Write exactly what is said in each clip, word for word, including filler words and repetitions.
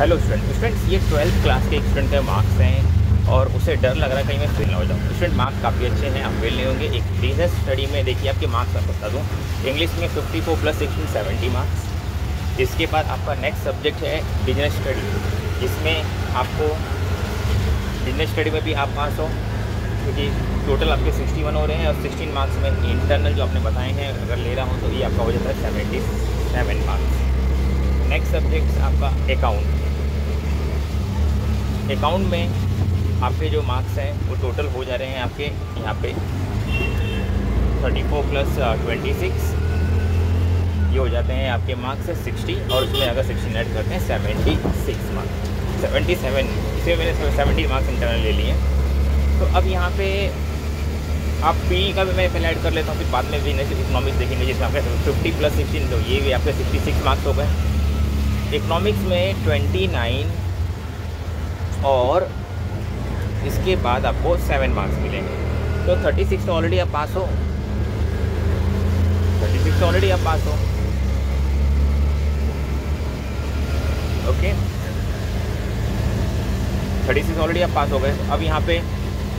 Hello student students ये twelfth class के student के मार्क्स हैं और उसे डर लग रहा है कहीं मैं फेल ना हो जाऊँ। स्टूडेंट मार्क्स काफ़ी अच्छे हैं, आप फेल नहीं होंगे। एक रीजन स्टडी में देखिए आपके मार्क्स आपको बता दूँ, इंग्लिश में fifty four plus sixty seventy marks. इसके बाद आपका नेक्स्ट सब्जेक्ट है बिजनेस स्टडी, इसमें आपको बिजनेस स्टडी में भी आप पास हो क्योंकि टोटल आपके इकसठ हो रहे हैं और सोलह मार्क्स में इंटरनल जो आपने बताए हैं अगर ले रहा हूँ तो ये आपका हो जाता है सतहत्तर मार्क्स। नेक्स्ट सब्जेक्ट आपका अकाउंट, अकाउंट में आपके जो मार्क्स हैं वो टोटल हो जा रहे हैं आपके यहाँ पे चौंतीस प्लस छब्बीस, ये हो जाते हैं आपके मार्क्स साठ और उसमें अगर साठ ऐड करते हैं छिहत्तर मार्क्स, सतहत्तर। इसमें मैंने सत्तर मार्क्स इंटरनल ले लिए हैं। तो अब यहाँ पे आप पी का भी मैं पहले ऐड कर लेता हूँ, फिर बाद में बिजनेस इकोनॉमिक्स देखेंगे जिसमें आपके फिफ्टी प्लस सिक्सटीन, तो ये भी आपके सिक्सटी सिक्स मार्क्स हो गए। इकोनॉमिक्स में ट्वेंटी नाइन और इसके बाद आपको सेवन मार्क्स मिलेंगे, तो थर्टी सिक्स तो ऑलरेडी आप पास हो, थर्टी सिक्स तो ऑलरेडी आप पास हो। ओके थर्टी सिक्स ऑलरेडी आप पास हो गए। अब यहाँ पे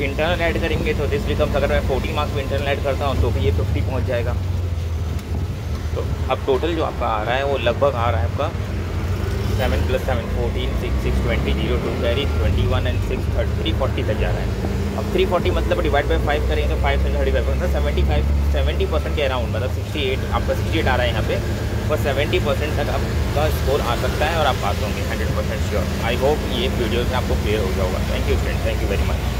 इंटरनल ऐड करेंगे तो दिस बिकम्स, अगर मैं चालीस मार्क्स में इंटरनल ऐड करता हूँ तो भी ये पचास पहुँच जाएगा। तो अब टोटल जो आपका आ रहा है वो लगभग आ रहा है आपका seven plus seven fourteen six six twenty zero two carry twenty one and six thirty three forty तक जा रहा है। अब थ्री फोर्टी मतलब डिवाइड बाई फाइव करेंगे तो फाइव से thirty five percent seventy five seventy percent के अराउंड, मतलब सिक्सटी एट आपका सिक्सटी एट आ रहा है यहाँ पे, बस सेवेंटी परसेंट तक आपका स्कोर आ सकता है और आप पास होंगे hundred percent sure. I hope ये वीडियो में आपको क्लियर हो जाएगा। Thank you friend, thank you very much.